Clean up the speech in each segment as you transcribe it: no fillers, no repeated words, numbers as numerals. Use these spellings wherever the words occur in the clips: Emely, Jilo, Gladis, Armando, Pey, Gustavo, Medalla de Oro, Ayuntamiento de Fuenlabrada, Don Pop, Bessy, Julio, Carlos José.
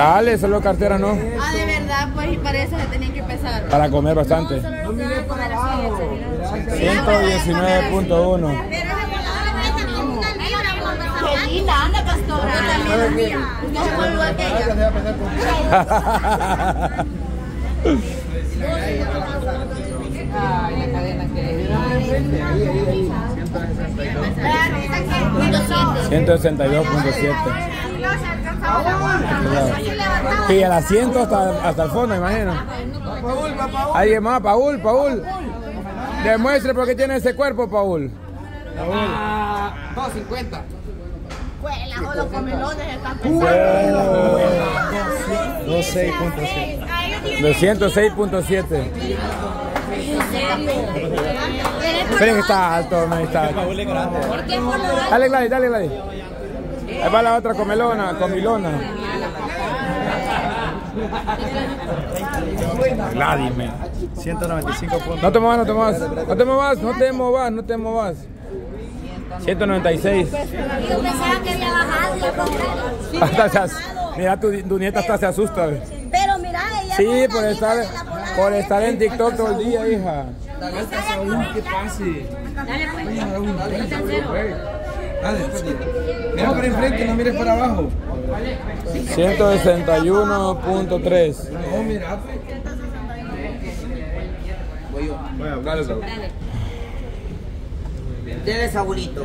Dale, solo cartera, ¿no? Ah, de verdad, pues, y para eso se tenían que pesar. Para comer bastante. No miré para abajo. 119.1. Qué linda, anda, pastora. No se vuelve a aquella. Ay, la cadena que... 162.7. Y el asiento hasta el fondo, imagino. ¿Alguien más? Paul, Paul. Demuestre por qué tiene ese cuerpo, Paul. 250. Cuela, o los comelones están pesando. 206.7. 206.7. Pero está alto, no está. Dale, Gladys, dale, Gladys. Ahí va la otra comelona, comilona. Gladys, 195.1. No te muevas, no te muevas. No te muevas, no te muevas, no te muevas. 196. Yo pensaba que había bajado y había comprado. Mira, tu nieta hasta se asusta. Pero mira, ella... Sí, por estar en TikTok todo el día, hija. Dale, que pase. Dale, pues. Mira por enfrente, no mires para abajo. 161.3. No, mira. Debes, abuelito.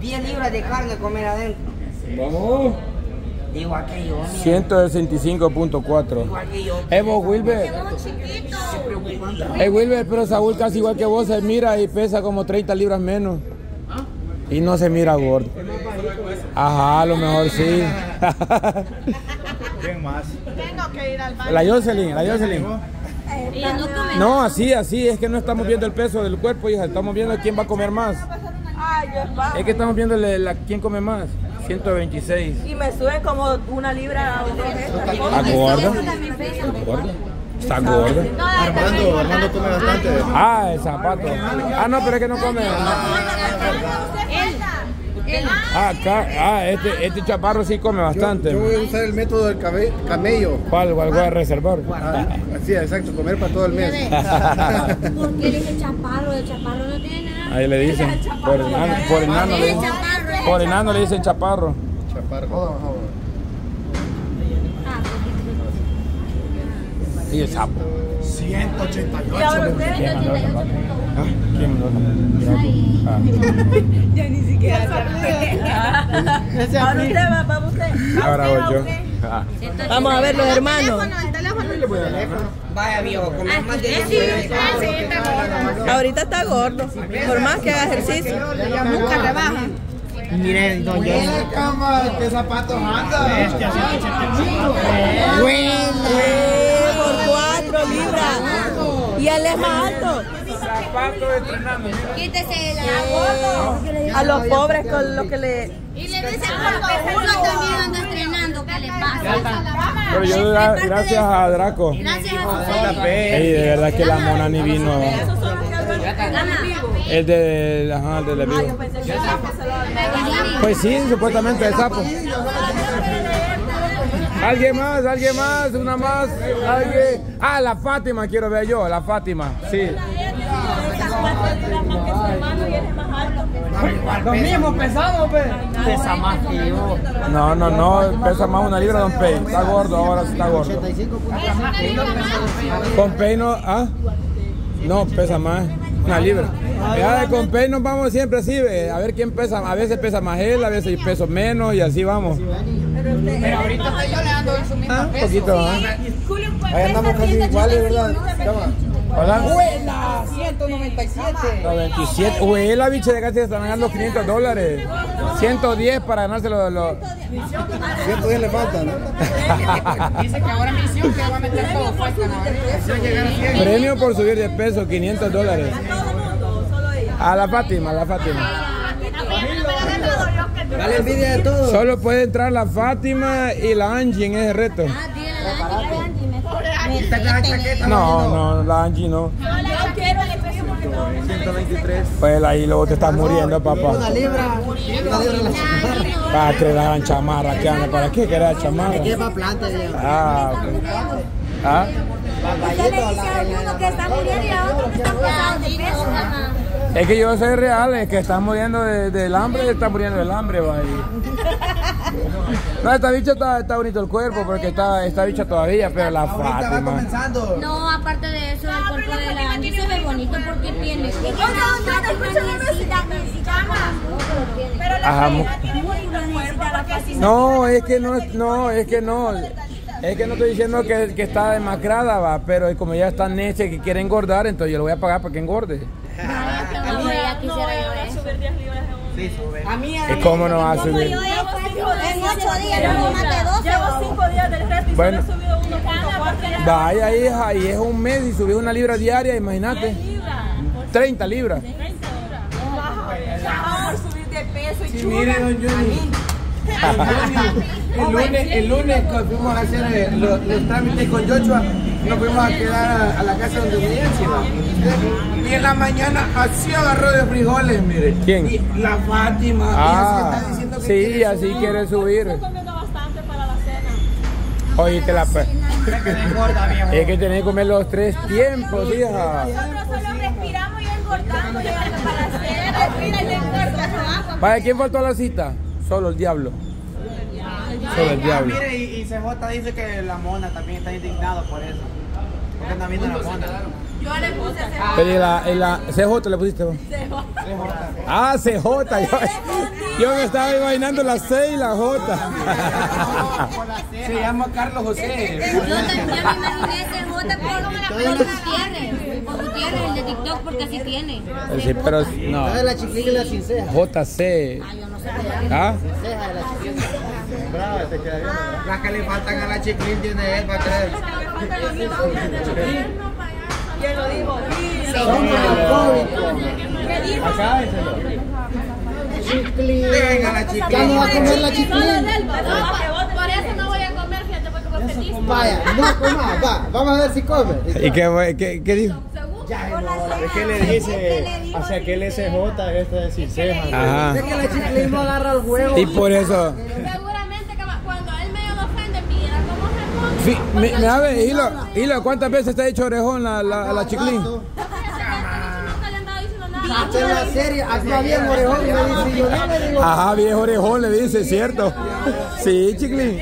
10 libras de carne comer adentro. Vamos. Digo aquello. 165.4. Wilber. Wilber, pero Saúl casi igual que vos se mira y pesa como 30 libras menos. Y no se mira gordo. Ajá, a lo mejor sí. ¿Quién más? Tengo que ir al baño. La Jocelyn, la Jocelyn. No, así, así. Es que no estamos viendo el peso del cuerpo, hija. Estamos viendo quién va a comer más. Es que estamos viendo quién come más. 126. Y me suben como una libra. ¿Está gordo? Está gordo. Armando come bastante. Ah, el zapato. Ah, no, pero es que no come. Este chaparro sí come bastante. Yo voy a usar el método del camello. ¿Cuál? Voy a reservar. Así, exacto, comer para todo el mes. ¿Por qué eres el chaparro? El chaparro no tiene nada. Ahí le dicen. Por enano le dicen chaparro. Chaparro. Y el sapo. 188. Ya ni siquiera se ahora usted va, papá, usted. Ahora voy yo. Vamos a ver los hermanos. Vaya viejo, comer más de... Ahorita está gordo. Por más que haga ejercicio, nunca rebaja. Miren, don Johnny. ¿Qué zapatos anda? Es que así que por 4 libras. Y él es más alto. Zapatos entrenando. Quítese la... A los pobres con lo que le... Y le dicen que uno también anda entrenando. ¿Qué le pasa? Pero yo, gracias a Draco. Gracias a JP. De verdad que la mona ni vino. El de... Ajá, el de la vivo. Pues sí, supuestamente el sapo. ¿Alguien más? ¿Alguien más? ¿Una más? ¿Alguien? Ah, la Fátima quiero ver yo, la Fátima. Sí. Los mismos pesados, pe. Pesa más que yo. No, no, no, pesa más una libra, don Pei. Está gordo, ahora sí está gordo. Con Pei no... ¿Ah? No, pesa más. Una libra. Ya de Compey nos vamos siempre así, a ver quién pesa. A veces pesa más él, a veces peso menos y así vamos. Pero ahorita estoy yo le dando su mismo peso. Un poquito, Julio, ahí andamos casi iguales, ¿verdad? Hola. Huela, 197. 97. Huela, bicho, de casi están ganando $500. 110 para ganarse los... 110 le faltan, ¿no? Dice que ahora misión que va a meter todo falta, ¿no? Premio por subir de peso, $500. A la Fátima, a la Fátima. Dale envidia de todo. Solo puede entrar la Fátima y la Angie en ese reto. No, no, la Angie no. Yo quiero el espejo porque en 123. Pues ahí luego te estás muriendo, papá. Una libra. Ah, que la gran chamarra, ¿qué anda? ¿Para qué querés chamarra? Que lleva planta. Ah, ok. ¿Ah? Usted le dice a uno que está muriendo y a otro que está pasando de peso. Es que yo soy real, es que está muriendo del hambre y está muriendo del hambre, va. No, esta bicha está bonito el cuerpo, porque está bicha todavía, pero la Fátima. No, aparte de eso, el cuerpo de la Ani se ve bonito porque tiene. No, es que no, no estoy diciendo que está demacrada, va, pero como ella está necia que quiere engordar, entonces yo le voy a pagar para que engorde. ¿Cómo no va a subir? En 8 días, no más de 12. Llevo 5 días del resto y bueno, solo he subido 1.4. Vaya hija, ahí es un mes y subí 1 libra diaria, imagínate. 30 libras. 30 libras. Chao, subir de peso y chulo. Mire, don Juni. El lunes cuando fuimos a hacer los trámites con Joshua, nos fuimos a quedar a la casa donde vivía. Y en la mañana así agarró de frijoles, mire. ¿Quién? Y la Fátima. Ah, está diciendo que sí, quiere así subir. Quiere subir. Estoy comiendo bastante para la cena. Oye, te la engorda, es que tenés que comer los 3 tiempos, hija. Nosotros solo respiramos y engordamos, llegando para la cena, respira y le engorda. Vaya, ¿quién faltó a la cita? Solo el diablo. Solo el diablo. Mire, y CJ dice que la mona también está indignada por eso. Porque anda viendo la mona. Yo le puse CJ. Pero en la CJ le pusiste vos. CJ. Ah, CJ. Yo me estaba imaginando la C y la J. Se llama Carlos José. Yo también me imaginé CJ por Gutiérrez, el de TikTok, porque así tiene. Sí, pero no. La de la chiquilla y la sin ceja. JC. Ah, yo no sé. ¿Ah? Ceja de la chiquilla. Brava, te queda bien. Las que le faltan a la chiquilla tiene él para creer. ¿Quién lo dijo? ¿Qué dijo? Acá díselo. Venga la chiquilla. Ya no va a comer la chiquilla. Por eso no voy a comer, fíjate, porque vos pediste. Vaya, no comas, va. Vamos a ver si come. ¿Y qué dijo? ¿Qué le dice? O sea, que el SJ es de sin ceja. Ajá. Es que la chiquilla agarra el huevo. Y por eso. Sí, me Hilo, ¿cuántas veces te ha dicho orejón la chiclín? Hasta la serie, hasta viejo orejón le dice, yo no le digo. Ajá, viejo orejón le dice, ¿cierto? Sí, chiquilín.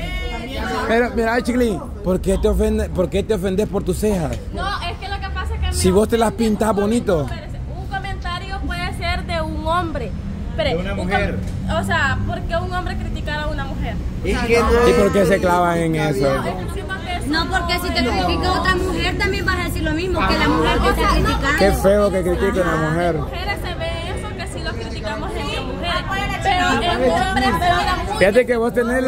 Pero, mira, chiquilín, ¿por qué te ofendes por tus cejas? No, es que lo que pasa es que... Si vos te las pintas bonito. Un comentario puede ser de un hombre. De una mujer. O sea, ¿por qué un hombre criticar a una mujer? ¿Y por qué se clavan en eso? No, porque si te critica otra mujer también vas a decir lo mismo, que la mujer que está criticando. Qué feo que critiquen a la mujer. Mujeres se ve eso, que si lo criticamos entre mujeres. Pero en hombres se mira mucho. Fíjate que vos tenés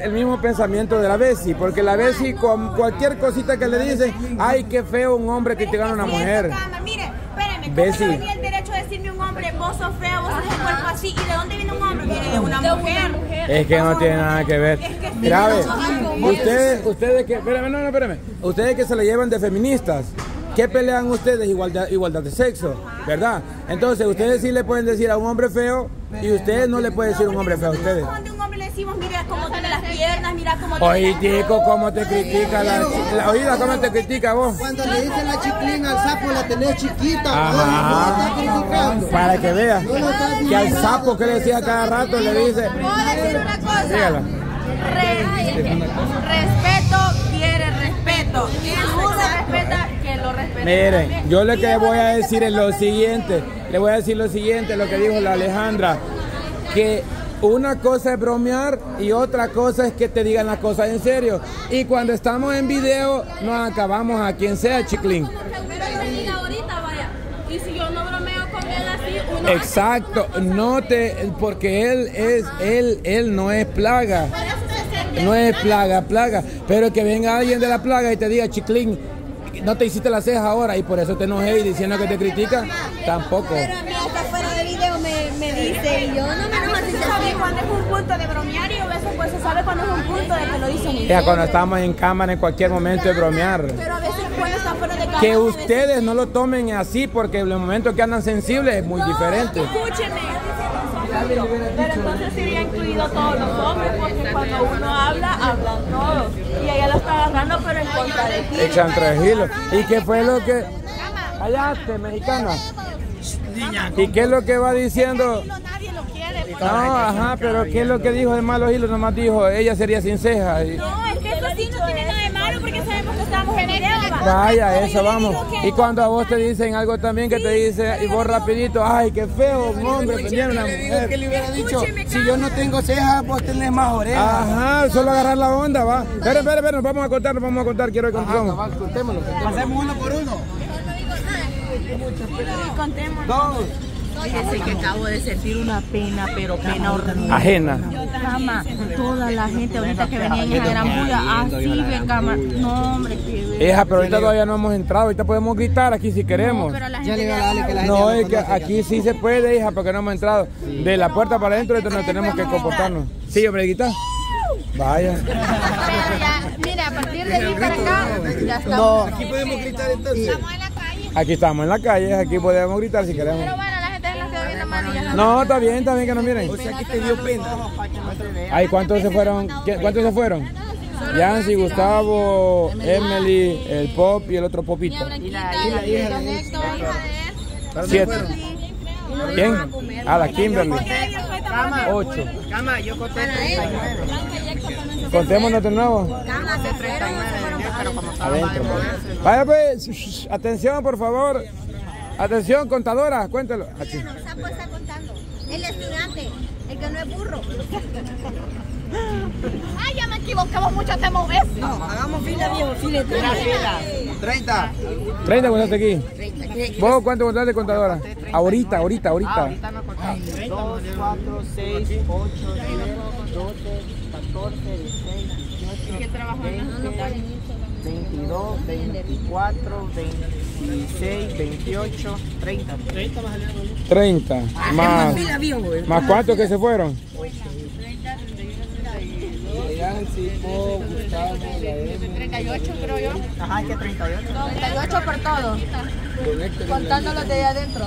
el mismo pensamiento de la Bessie, porque la Bessie con cualquier cosita que le dicen, ay, qué feo un hombre criticar a una mujer. Mire, espérame, ¿cómo le decirme un hombre, vos sos feo, vos sos el cuerpo así? ¿Y de dónde viene un hombre? Viene de una mujer. Es que no tiene nada que ver. Es que grave. Ustedes que... Espérame, espérame. Ustedes que se le llevan de feministas, ¿qué pelean ustedes? Igualdad de sexo, ¿verdad? Entonces, ustedes sí le pueden decir a un hombre feo y ustedes no le pueden decir a un hombre feo a ustedes. Decimos, mira cómo tiene las piernas, mira cómo tiene... Oye, tico, ¿cómo te critica la oída? ¿Cómo te critica vos? Cuando le dicen la chiclín al sapo, la tenés chiquita. Ajá. No está criticando. Para que veas. Que al sapo que le decía cada rato le dice... ¿Puedo decir una cosa? Respeto quiere respeto. Y el respeta que lo respeta. Miren, yo lo que voy a decir es lo siguiente. Le voy a decir lo siguiente, lo que dijo la Alejandra. Que... Una cosa es bromear y otra cosa es que te digan las cosas en serio. Y cuando estamos en video, nos acabamos a quien sea, chiquilín. Y si yo no bromeo con él así, uno... Exacto, no te... Porque él no es plaga. No es plaga. Pero que venga alguien de la plaga y te diga, chiquilín, no te hiciste la ceja ahora y por eso te enojé y diciendo que te critican, tampoco. Pero a mí hasta fuera de video me dice, y yo no me... Cuando es un punto de bromear y a veces pues se sabe cuando es un punto de que lo dicen. Ya cuando estamos en cámara en cualquier momento de bromear. Pero a veces cuando está fuera de Que ustedes no lo tomen así, porque en los momentos que andan sensibles es muy diferente. Escúchenme. Pero entonces sí había incluido todos los hombres, porque cuando uno habla, hablan todos. Y ella lo está agarrando, pero en contra de Gil. Echan tranquilo. ¿Y qué fue lo que...? Callaste, mexicana. ¿Y qué es lo que va diciendo...? No, ajá, pero ¿qué es lo que dijo de malo Gil? Nomás dijo, ella sería sin cejas. No, es que eso sí no tiene nada de malo, porque sabemos que estamos en deuda. Vaya, eso vamos. Y cuando a vos te dicen algo también que te dice, y vos rapidito, ay, qué feo, un hombre, tenía una mujer. Que le hubiera dicho, si yo no tengo cejas, vos tenés más orejas. Ajá, solo agarrar la onda, va. Espera, nos vamos a contar, quiero que contemos. Hacemos uno por uno. Contémonos. Dos. Fíjese que acabo de sentir una pena, pero pena horrible. Ajena. Cama, toda la gente ahorita que venía en esa gran bulla, así ve, cama. No, hombre, qué eja, pero ahorita todavía no hemos entrado, ahorita podemos gritar aquí si queremos. No, pero la gente no, es que aquí sí se puede, hija, porque no hemos entrado. De la puerta para adentro, esto nos tenemos que comportarnos. Sí, hombre, gritar. Vaya. Pero ya, mira, a partir de aquí para acá, ya estamos. Aquí podemos gritar entonces. Estamos en la calle. Aquí estamos en la calle, aquí podemos gritar si queremos. No, está bien que nos miren. O sea que te dio pena. Ay, ¿cuántos se fueron? ¿Cuántos se fueron? Yancy, Gustavo, Emely, el Pop y el otro Popito. Y la hija de Héctor. 7. ¿Quién? A la Kimberly. 8. Cama, yo conté 39. Contémonos de nuevo. Cama, de 39. Adentro. Vaya pues, atención por favor. Atención, contadora, cuéntelo. Aquí. El sapo está contando. El estudiante, el que no es burro. Ay, ya me equivocamos mucho, te moves. No, hagamos fila, viejo, fila. 30. 30 contaste aquí. 30. ¿Vos cuánto contaste, contadora? Ahorita. Ahorita no contaste. 2, 4, 6, 8, 9, 12, 14, 16, 18. ¿Qué trabajo? 22, 24, 26, 28, 30. 30 más allá. 30. Más cuántos que se fueron. 38 creo yo. Ajá, que 38. 38 por todos. Contando los de allá adentro.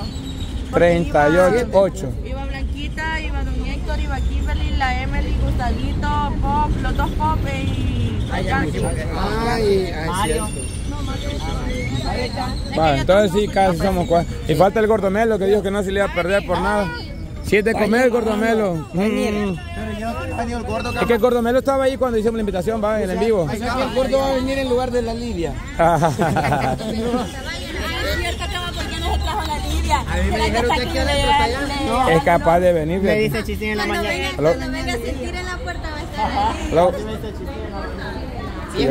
38. Iba Blanquita, iba Don Héctor, iba Kimberly, la Emely, Gustavito, Pop, los dos Pop y... Vale, entonces sí, casi somos 4. Y falta el gordomelo que dijo que no se le iba a perder por nada. Si es de comer el gordomelo. Es que el gordomelo estaba ahí cuando hicimos la invitación, va, en el vivo. O sea, que el gordo va a venir en lugar de la Lidia. Es capaz de venir. Me dice Chistín en la mañana. Cuando venga a sentir en la puerta va a estar ahí. Sí,